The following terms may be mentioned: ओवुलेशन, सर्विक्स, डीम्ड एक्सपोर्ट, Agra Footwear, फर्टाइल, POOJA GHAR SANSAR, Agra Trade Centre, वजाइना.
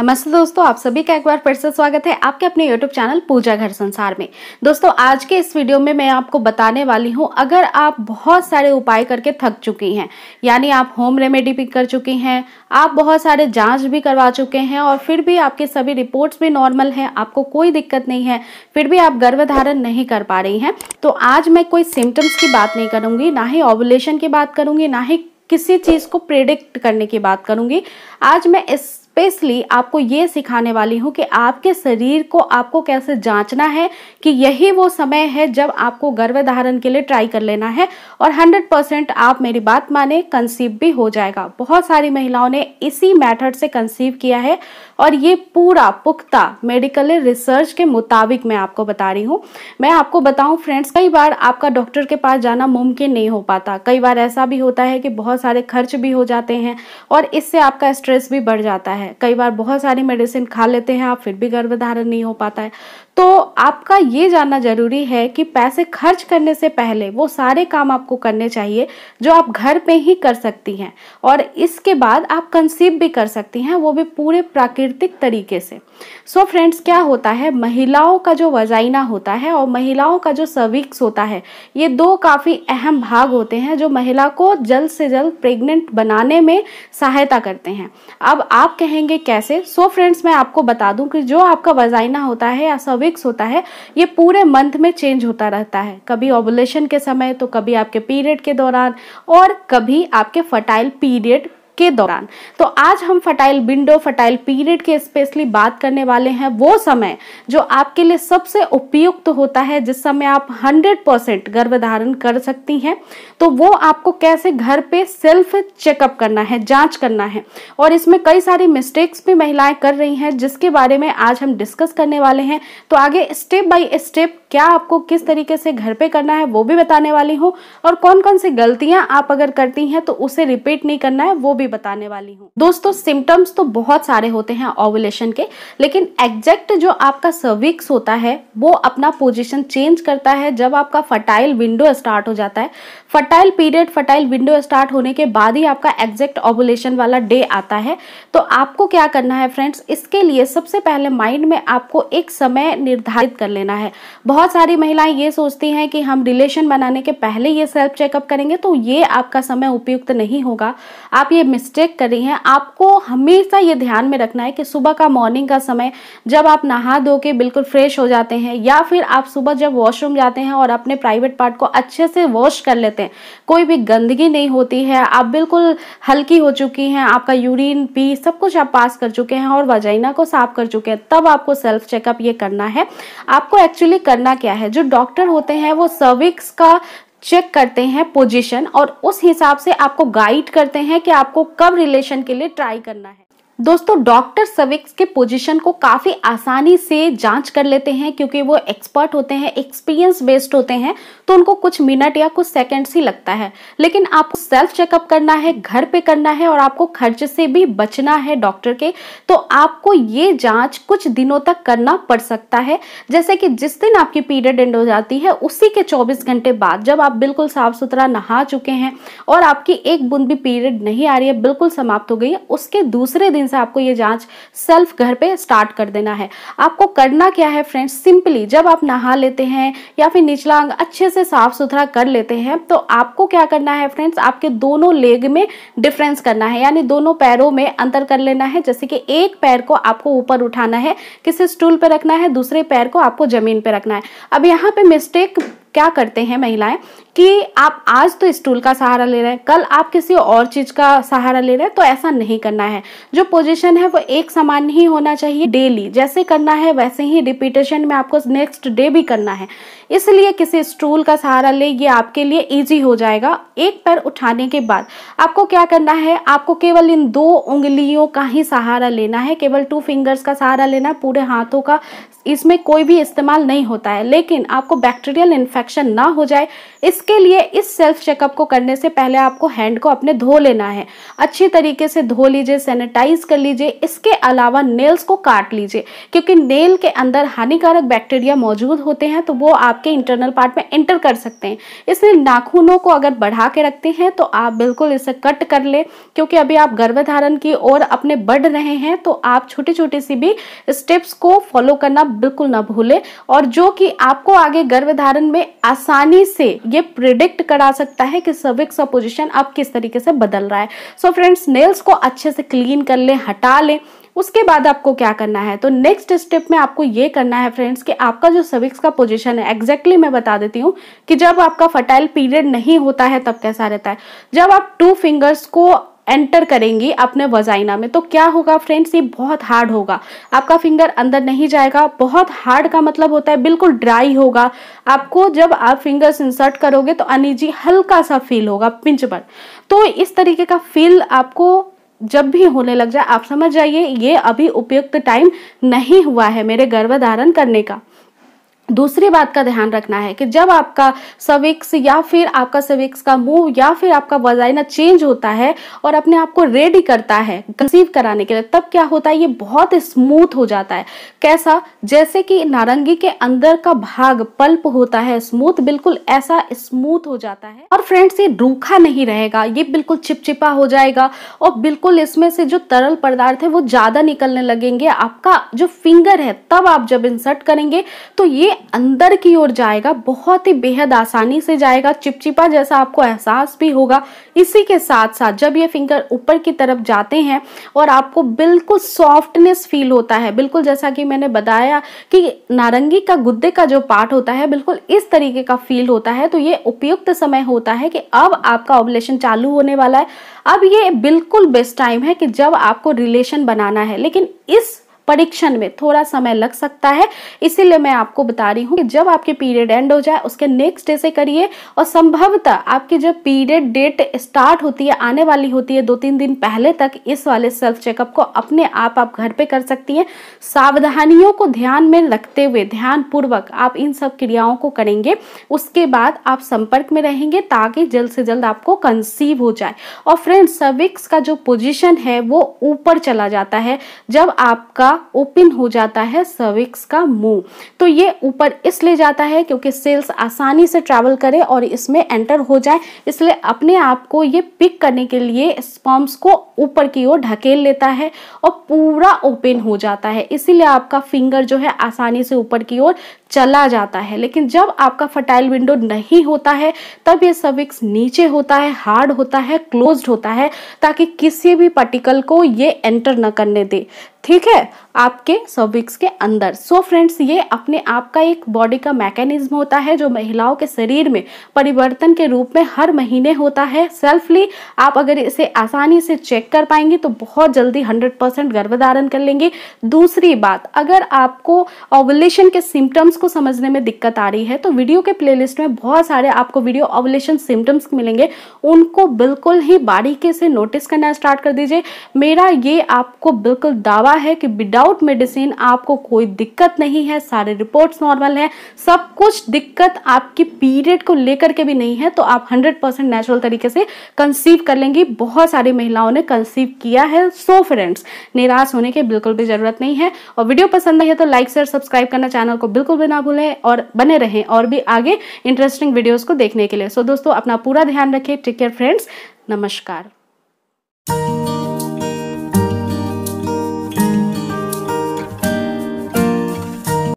नमस्ते दोस्तों, आप सभी का एक बार फिर से स्वागत है आपके अपने YouTube चैनल पूजा घर संसार में। दोस्तों, आज के इस वीडियो में मैं आपको बताने वाली हूं, अगर आप बहुत सारे उपाय करके थक चुकी हैं, यानी आप होम रेमेडी भी कर चुकी हैं, आप बहुत सारे जांच भी करवा चुके हैं और फिर भी आपके सभी रिपोर्ट्स भी नॉर्मल हैं, आपको कोई दिक्कत नहीं है, फिर भी आप गर्भधारण नहीं कर पा रही हैं, तो आज मैं कोई सिम्टम्स की बात नहीं करूँगी, ना ही ओवुलेशन की बात करूँगी, ना ही किसी चीज़ को प्रेडिक्ट करने की बात करूँगी। आज मैं स्पेशली आपको ये सिखाने वाली हूँ कि आपके शरीर को आपको कैसे जांचना है कि यही वो समय है जब आपको गर्भधारण के लिए ट्राई कर लेना है और 100% आप मेरी बात माने कंसीव भी हो जाएगा। बहुत सारी महिलाओं ने इसी मेथड से कंसीव किया है और ये पूरा पुख्ता मेडिकल रिसर्च के मुताबिक मैं आपको बता रही हूँ। मैं आपको बताऊँ फ्रेंड्स, कई बार आपका डॉक्टर के पास जाना मुमकिन नहीं हो पाता, कई बार ऐसा भी होता है कि बहुत सारे खर्च भी हो जाते हैं और इससे आपका स्ट्रेस भी बढ़ जाता है। कई बार बहुत सारी मेडिसिन खा लेते हैं आप, फिर भी गर्भधारण नहीं हो पाता है। तो आपका ये जानना जरूरी है कि पैसे खर्च करने से पहले वो सारे काम आपको करने चाहिए जो आप घर पे ही कर सकती हैं और इसके बाद आप कंसीव भी कर सकती हैं, वो भी पूरे प्राकृतिक तरीके से। सो फ्रेंड्स, क्या होता है, महिलाओं का जो वजाइना होता है और महिलाओं का जो सर्विक्स होता है, ये दो काफ़ी अहम भाग होते हैं जो महिला को जल्द से जल्द प्रेग्नेंट बनाने में सहायता करते हैं। अब आप कहेंगे कैसे? सो फ्रेंड्स, मैं आपको बता दूं कि जो आपका वजाइना होता है या सर्विक्स होता है, ये पूरे मंथ में चेंज होता रहता है, कभी ओवुलेशन के समय, तो कभी आपके पीरियड के दौरान और कभी आपके फर्टाइल पीरियड के दौरान। तो आज हम फर्टाइल विंडो, फर्टाइल पीरियड के स्पेशली बात करने वाले हैं, वो समय जो आपके लिए सबसे उपयुक्त तो होता है, जिस समय आप 100% गर्भधारण कर सकती हैं। तो वो आपको कैसे घर पे सेल्फ चेकअप करना है, जांच करना है, और इसमें कई सारी मिस्टेक्स भी महिलाएं कर रही हैं जिसके बारे में आज हम डिस्कस करने वाले हैं। तो आगे स्टेप बाय स्टेप क्या आपको किस तरीके से घर पे करना है वो भी बताने वाली हूँ, और कौन कौन सी गलतियाँ आप अगर करती हैं तो उसे रिपीट नहीं करना है वो भी बताने वाली हूँ। दोस्तों, सिम्टम्स तो बहुत सारे होते हैं ओवुलेशन के, लेकिन एग्जैक्ट जो आपका सर्विक्स होता है वो अपना पोजीशन चेंज करता है जब आपका फर्टाइल विंडो स्टार्ट हो जाता है। फर्टाइल period, फर्टाइल window start होने के बाद ही आपका एग्जैक्ट ओवुलेशन वाला डे आता है। तो आपको क्या करना है फ्रेंड्स, इसके लिए सबसे पहले माइंड में आपको एक समय निर्धारित कर लेना है। बहुत सारी महिलाएं ये सोचती हैं कि हम रिलेशन बनाने के पहले ये सेल्फ चेकअप करेंगे, तो ये आपका समय उपयुक्त नहीं होगा, आप ये मिस्टेक कर रही हैं। आपको हमेशा ये ध्यान में रखना है कि सुबह का मॉर्निंग का समय जब आप नहा धो के बिल्कुल फ्रेश हो जाते हैं, या फिर आप सुबह जब वॉशरूम जाते हैं और अपने प्राइवेट पार्ट को अच्छे से वॉश कर लेते हैं, कोई भी गंदगी नहीं होती है, आप बिल्कुल हल्की हो चुकी हैं, आपका यूरिन पी सब कुछ आप पास कर चुके हैं और वजाइना को साफ कर चुके हैं, तब आपको सेल्फ चेकअप ये करना है। आपको एक्चुअली करना क्या है, जो डॉक्टर होते हैं वो सर्विक्स का चेक करते हैं पोजीशन और उस हिसाब से आपको गाइड करते हैं कि आपको कब रिलेशन के लिए ट्राई करना है। दोस्तों, डॉक्टर सर्विक्स के पोजीशन को काफ़ी आसानी से जांच कर लेते हैं क्योंकि वो एक्सपर्ट होते हैं, एक्सपीरियंस बेस्ड होते हैं, तो उनको कुछ मिनट या कुछ सेकंड्स ही लगता है। लेकिन आपको सेल्फ चेकअप करना है, घर पे करना है और आपको खर्च से भी बचना है डॉक्टर के, तो आपको ये जांच कुछ दिनों तक करना पड़ सकता है। जैसे कि जिस दिन आपकी पीरियड एंड हो जाती है उसी के 24 घंटे बाद, जब आप बिल्कुल साफ सुथरा नहा चुके हैं और आपकी एक बूंद भी पीरियड नहीं आ रही है, बिल्कुल समाप्त हो गई है, उसके दूसरे दिन से आपको ये जांच सेल्फ घर पे स्टार्ट कर देना है। आपको करना क्या है फ्रेंड्स, सिंपली जब आप नहा लेते हैं या फिर निचला अंग अच्छे से साफ सुथरा कर लेते हैं, तो आपको क्या करना है फ्रेंड्स, आपके दोनों लेग में डिफरेंस करना है, यानी दोनों पैरों में अंतर कर लेना है। जैसे कि एक पैर को आपको ऊपर उठाना है, किसी स्टूल पे रखना है, दूसरे पैर को आपको जमीन पे रखना है। अब यहाँ पे मिस्टेक क्या करते हैं महिलाएं कि आप आज तो स्टूल का सहारा ले रहे हैं, कल आप किसी और चीज़ का सहारा ले रहे हैं, तो ऐसा नहीं करना है। जो पोजीशन है वो एक समान ही होना चाहिए, डेली जैसे करना है वैसे ही रिपीटेशन में आपको नेक्स्ट डे भी करना है, इसलिए किसी स्टूल का सहारा ले, ये आपके लिए ईजी हो जाएगा। एक पैर उठाने के बाद आपको क्या करना है, आपको केवल इन दो उंगलियों का ही सहारा लेना है, केवल 2 फिंगर्स का सहारा लेना, पूरे हाथों का इसमें कोई भी इस्तेमाल नहीं होता है। लेकिन आपको बैक्टीरियल इन्फेक्शन इन्फेक्शन ना हो जाए, इसके लिए इस सेल्फ चेकअप को करने से पहले आपको हैंड को अपने धो लेना है। अच्छी तरीके से धो लीजिए, सैनिटाइज कर लीजिए। इसके अलावा नेल्स को काट लीजिए, क्योंकि नेल के अंदर हानिकारक बैक्टीरिया मौजूद होते हैं तो वो आपके इंटरनल पार्ट में एंटर कर सकते हैं। इसलिए नाखूनों को अगर बढ़ा के रखते हैं तो आप बिल्कुल इसे कट कर ले, क्योंकि अभी आप गर्भधारण की ओर अपने बढ़ रहे हैं तो आप छोटी छोटी सी भी स्टेप्स को फॉलो करना बिल्कुल ना भूले, और जो कि आपको आगे गर्भधारण में आसानी से ये प्रिडिक्ट करा सकता है कि सर्विक्स का पोजीशन अब किस तरीके से बदल रहा है। सो फ्रेंड्स, नेल्स को अच्छे से क्लीन कर ले, हटा ले। उसके बाद आपको क्या करना है, तो नेक्स्ट स्टेप में आपको ये करना है फ्रेंड्स कि आपका जो सर्विक्स का पोजीशन है, एग्जैक्टली मैं बता देती हूँ कि जब आपका फर्टाइल पीरियड नहीं होता है तब कैसा रहता है। जब आप 2 फिंगर्स को एंटर करेंगी अपने वजाइना में तो क्या होगा फ्रेंड्स, ये बहुत हार्ड होगा, आपका फिंगर अंदर नहीं जाएगा। बहुत हार्ड का मतलब होता है बिल्कुल ड्राई होगा। आपको जब आप फिंगर्स इंसर्ट करोगे तो अनईजी हल्का सा फील होगा, पिंच पर। तो इस तरीके का फील आपको जब भी होने लग जाए आप समझ जाइए ये अभी उपयुक्त टाइम नहीं हुआ है मेरे गर्भधारण करने का। दूसरी बात का ध्यान रखना है कि जब आपका सर्विक्स या फिर आपका सर्विक्स का मूव या फिर आपका वजाइना चेंज होता है और अपने आप को रेडी करता है कंसीव कराने के लिए, तब क्या होता है, ये बहुत स्मूथ हो जाता है। कैसा, जैसे कि नारंगी के अंदर का भाग पल्प होता है स्मूथ, बिल्कुल ऐसा स्मूथ हो जाता है। और फ्रेंड्स, ये रूखा नहीं रहेगा, ये बिल्कुल चिपचिपा हो जाएगा और बिल्कुल इसमें से जो तरल पदार्थ है वो ज़्यादा निकलने लगेंगे। आपका जो फिंगर है तब आप जब इंसर्ट करेंगे तो ये अंदर की ओर जाएगा, बहुत ही बेहद आसानी से जाएगा, चिपचिपा जैसा आपको एहसास भी होगा। इसी के साथ साथ जब ये फिंगर ऊपर की तरफ जाते हैं और आपको बिल्कुल सॉफ्टनेस फील होता है, बिल्कुल जैसा कि मैंने बताया कि नारंगी का गुद्दे का जो पार्ट होता है बिल्कुल इस तरीके का फील होता है। तो ये उपयुक्त समय होता है कि अब आपका ओवुलेशन चालू होने वाला है। अब ये बिल्कुल बेस्ट टाइम है कि जब आपको रिलेशन बनाना है, लेकिन इस परीक्षण में थोड़ा समय लग सकता है। इसीलिए मैं आपको बता रही हूँ कि जब आपके पीरियड एंड हो जाए उसके नेक्स्ट डे से करिए, और संभवतः आपकी जब पीरियड डेट स्टार्ट होती है, आने वाली होती है 2-3 दिन पहले तक, इस वाले सेल्फ चेकअप को अपने आप घर पे कर सकती हैं। सावधानियों को ध्यान में रखते हुए ध्यानपूर्वक आप इन सब क्रियाओं को करेंगे। उसके बाद आप संपर्क में रहेंगे ताकि जल्द से जल्द आपको कंसीव हो जाए। और फ्रेंड्स, सर्विक्स का जो पोजिशन है वो ऊपर चला जाता है जब आपका ओपन हो जाता है सर्विक्स का मुंह, तो ये ऊपर इसलिए जाता है क्योंकि सेल्स आसानी से ट्रैवल करें और इसमें एंटर हो जाए। इसलिए अपने आप को ये पिक करने के लिए स्पर्म्स को ऊपर की ओर ढकेल लेता है और पूरा ओपन हो जाता है। इसीलिए आपका फिंगर जो है आसानी से ऊपर की ओर चला जाता है। लेकिन जब आपका फर्टाइल विंडो नहीं होता है तब ये सर्विक्स नीचे होता है, हार्ड होता है, क्लोज्ड होता है, ताकि किसी भी पार्टिकल को ये एंटर न करने दे, ठीक है, आपके सर्विक्स के अंदर। सो फ्रेंड्स, ये अपने आप का एक बॉडी का मैकेनिज्म होता है जो महिलाओं के शरीर में परिवर्तन के रूप में हर महीने होता है। सेल्फली आप अगर इसे आसानी से चेक कर पाएंगे तो बहुत जल्दी 100% गर्भधारण कर लेंगे। दूसरी बात, अगर आपको ओवुलेशन के सिम्टम्स को समझने में दिक्कत आ रही है तो वीडियो के प्लेलिस्ट में बहुत सारे आपको वीडियो ओवुलेशन सिम्टम्स मिलेंगे, उनको बिल्कुल ही बारीकी से नोटिस करना स्टार्ट कर दीजिए। मेरा ये आपको बिल्कुल दावा है कि विदाउट मेडिसिन आपको कोई दिक्कत नहीं है, सारे रिपोर्ट्स नॉर्मल है, सब कुछ दिक्कत आपकी पीरियड को लेकर के भी नहीं है, तो आप 100% नेचुरल तरीके से कंसीव कर लेंगी। बहुत सारी महिलाओं ने कंसीव किया है। सो फ्रेंड्स, निराश होने की बिल्कुल भी जरूरत नहीं है। और वीडियो पसंद आई है तो लाइक शेयर सब्सक्राइब करना चैनल को बिल्कुल भी ना भूलें और बने रहें और भी आगे इंटरेस्टिंग वीडियोज को देखने के लिए। सो दोस्तों, अपना पूरा ध्यान रखें। टेक केयर फ्रेंड्स, नमस्कार।